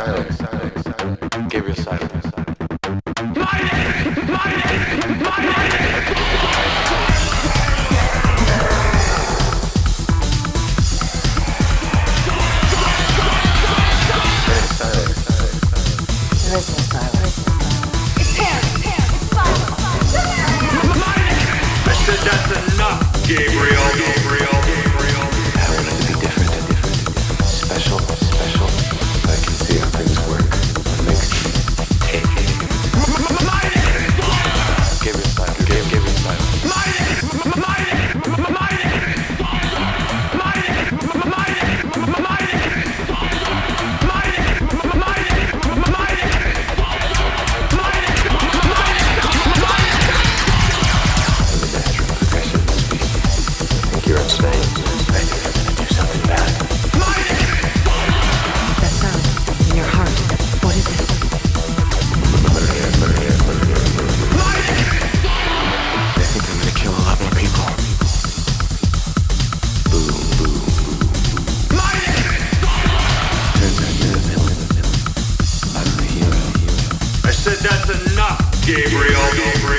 silence. Gabriel silence. Gabriel.